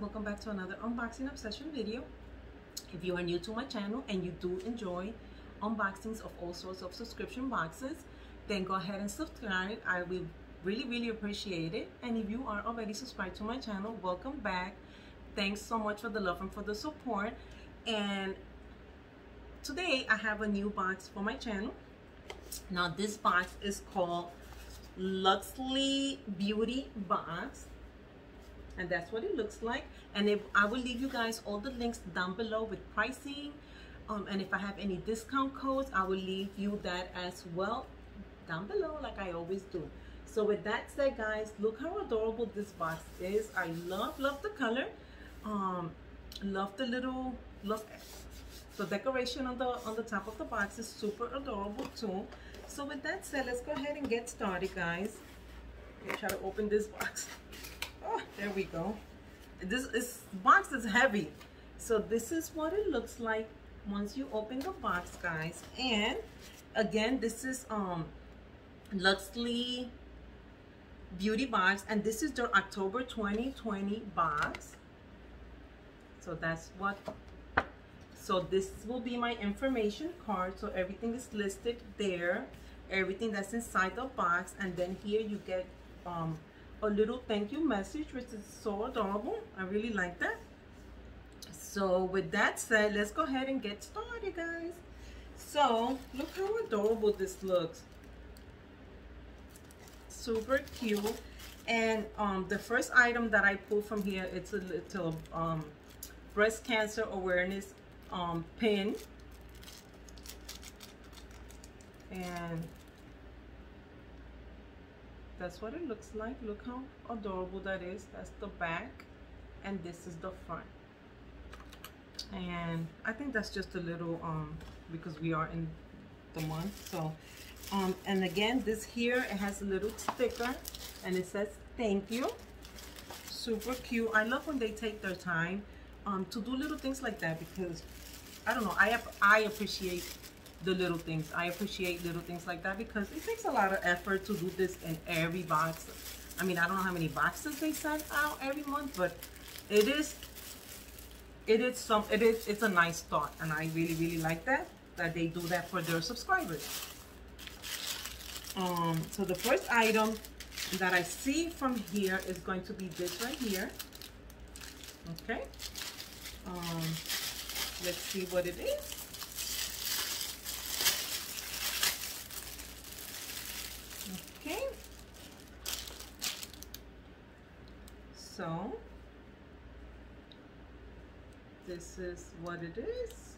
and welcome back to another unboxing obsession video. If you are new to my channel and you do enjoy unboxings of all sorts of subscription boxes, then go ahead and subscribe. I will really appreciate it. And if you are already subscribed to my channel, welcome back. Thanks so much for the love and for the support. And today I have a new box for my channel. Now this box is called Luxely Beauty Box, and that's what it looks like. And I will leave you guys all the links down below with pricing, and if I have any discount codes, I will leave you that as well down below like I always do. So with that said, guys, look how adorable this box is. I love the color, love the little look. The decoration on the top of the box is super adorable too. So with that said, let's go ahead and get started, guys. Let me try to open this box. Oh, there we go. This box is heavy. So this is what it looks like once you open the box, guys. And again, this is Luxely Beauty Box, and this is their October 2020 box. So that's what. So this will be my information card. So everything is listed there, everything that's inside the box, and then here you get a little thank you message, which is so adorable. I really like that. So with that said, let's go ahead and get started, guys. So look how adorable this looks. Super cute. And the first item that I pulled from here, it's a little breast cancer awareness pin, and that's what it looks like. Look how adorable that is. That's the back, and this is the front. And I think that's just a little because we are in the month. So and again, this here, it has a little sticker and it says thank you. Super cute. I love when they take their time to do little things like that, because I don't know, I appreciate the little things. I appreciate little things like that because it takes a lot of effort to do this in every box. I mean, I don't know how many boxes they send out every month, but it's a nice thought, and I really like that they do that for their subscribers. So the first item that I see from here is going to be this right here. Okay. Let's see what it is. Okay, so this is what it is,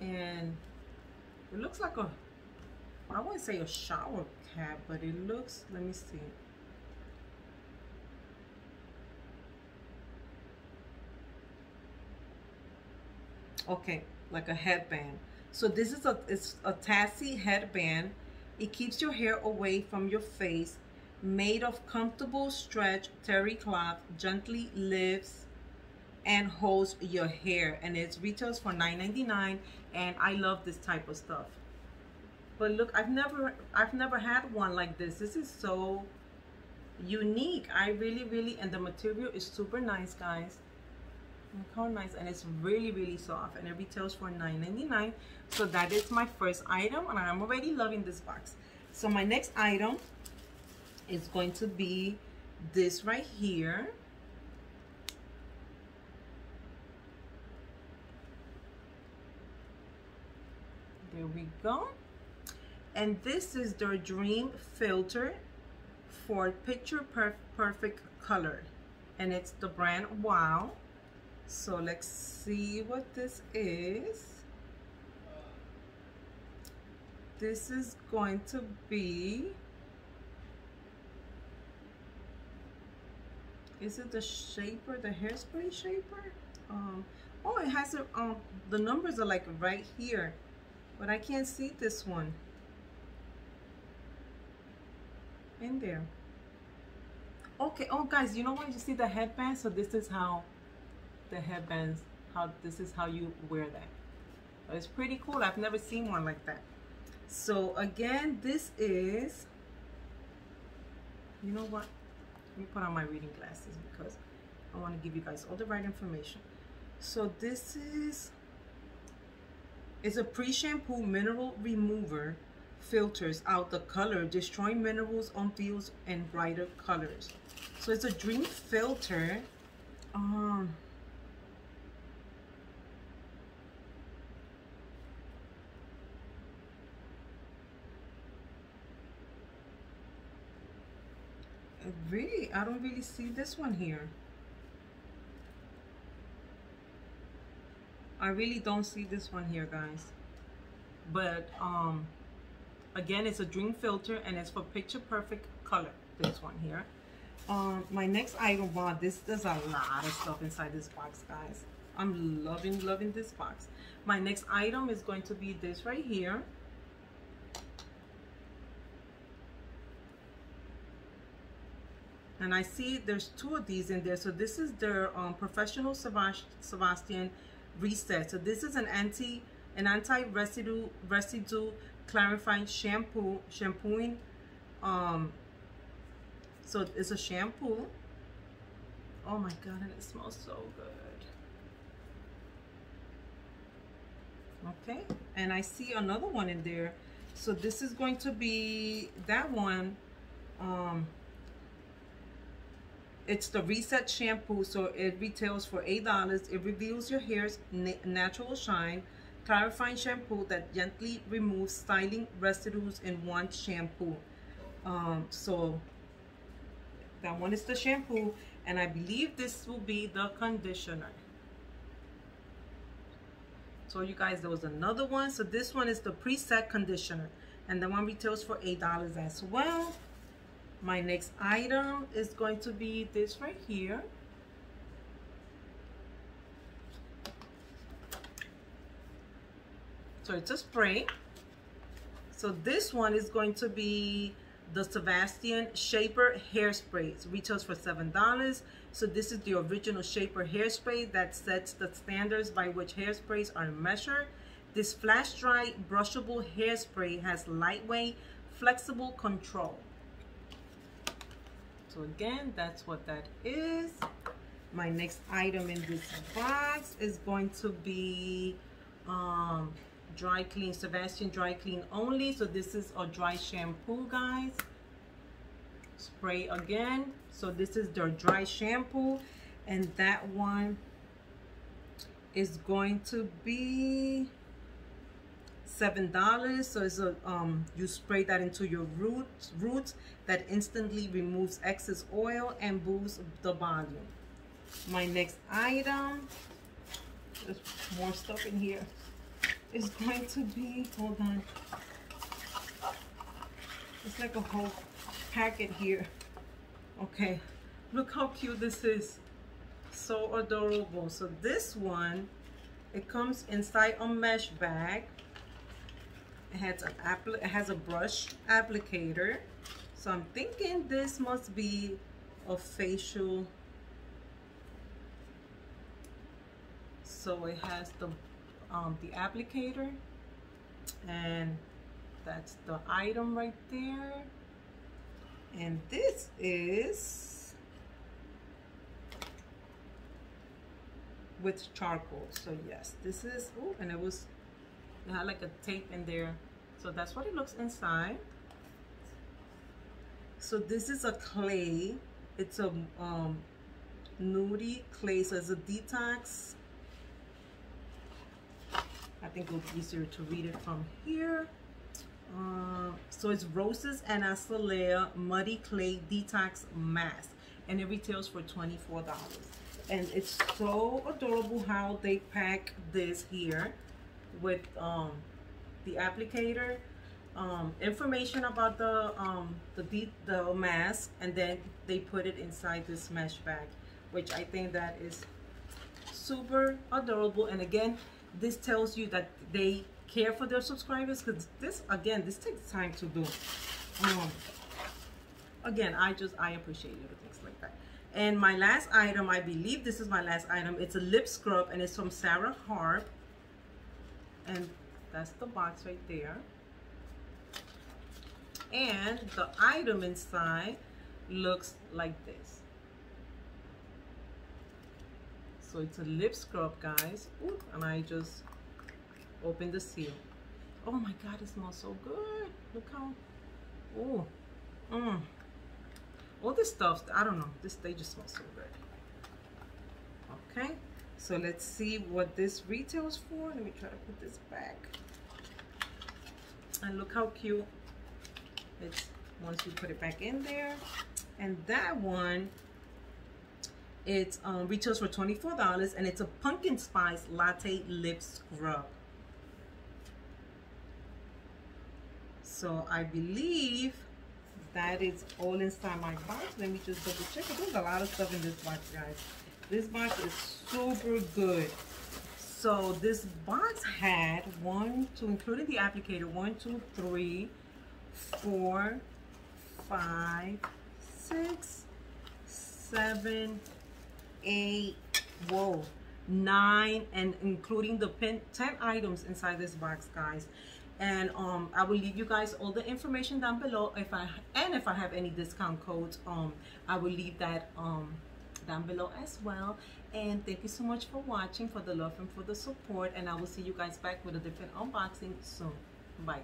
and it looks like a, I wouldn't say a shower cap, but it looks, let me see. Okay, like a headband. So this is it's a Tassie headband. It keeps your hair away from your face. Made of comfortable stretch terry cloth, gently lifts and holds your hair. And it retails for $9.99. And I love this type of stuff. But look, I've never had one like this. This is so unique. I really, and the material is super nice, guys. Look how nice, and it's really soft, and it retails for $9.99. So that is my first item, and I'm already loving this box. So my next item is going to be this right here. There we go. And this is their Dream Filter for Picture Perfect Color, and it's the brand WOW. So let's see what this is. This is going to be, is it the shaper, the hairspray shaper? Oh, it has a, the numbers are like right here, but I can't see this one in there. Okay, oh guys, you know when you see the headband, so this is how the headbands, how this is how you wear that. But it's pretty cool. I've never seen one like that. So again, this is, you know what, Let me put on my reading glasses because I want to give you guys all the right information. So this is a pre-shampoo mineral remover. Filters out the color, destroying minerals on fields and brighter colors. So it's a dream filter. I don't really see this one here. I really don't see this one here, guys. But again, it's a dream filter and it's for picture perfect color, this one here. My next item, wow, there's a lot of stuff inside this box, guys. I'm loving this box. My next item is going to be this right here. And I see there's two of these in there. So this is their professional Sebastian reset. So this is an anti-residue clarifying shampooing. So it's a shampoo. Oh my god, and it smells so good. Okay, and I see another one in there. So this is going to be that one. It's the Reset Shampoo, so it retails for $8. It reveals your hair's natural shine. Clarifying shampoo that gently removes styling residues in one shampoo. So that one is the shampoo, and I believe this will be the conditioner. So you guys, there was another one. So this one is the preset conditioner, and the one retails for $8 as well. My next item is going to be this right here. So it's a spray. So this one is going to be the Sebastian Shaper Hairspray. It retails for $7. So this is the original Shaper Hairspray that sets the standards by which hairsprays are measured. This flash dry brushable hairspray has lightweight, flexible control. So again, that's what that is. My next item in this box is going to be dry clean, Sebastian dry clean only. So this is a dry shampoo, guys. Spray again. So this is their dry shampoo, and that one is going to be $7. So it's a you spray that into your roots that instantly removes excess oil and boosts the volume. My next item, there's more stuff in here, is going to be, hold on, it's like a whole packet here. Okay, look how cute this is, so adorable. So this one, it comes inside a mesh bag. It has a brush applicator. So I'm thinking this must be a facial. So it has the applicator, and that's the item right there. And this is with charcoal. So yes, this is, oh, and it had like a tape in there. So that's what it looks inside. So this is a clay. It's a nudie clay. So it's a detox. I think it'll be easier to read it from here. So it's Roses and Azalea Muddy Clay Detox Mask, and it retails for $24. And it's so adorable how they pack this here with the applicator, information about the mask, and then they put it inside this mesh bag, which I think that is super adorable. And again, this tells you that they care for their subscribers, because this, again, this takes time to do. Again, I appreciate little things like that. And my last item, I believe this is my last item. It's a lip scrub, and it's from Sarah Harp. And that's the box right there. And the item inside looks like this. So it's a lip scrub, guys. Ooh, and I just opened the seal. Oh my god, it smells so good. Look how, oh, all this stuff, I don't know, this, they just smell so good. Okay, so let's see what this retails for. Let me try to put this back. And look how cute it's once you put it back in there. And that one, it retails for $24, and it's a pumpkin spice latte lip scrub. So I believe that is all inside my box. Let me just double check. There's a lot of stuff in this box, guys. This box is super good. So this box had one, two, including the applicator, 1, 2, 3, 4, 5, 6, 7, 8, whoa, 9, and including the pin, 10 items inside this box, guys. And I will leave you guys all the information down below. If I have any discount codes, I will leave that down below as well. And thank you so much for watching, for the love and for the support, and I will see you guys back with a different unboxing soon. Bye guys.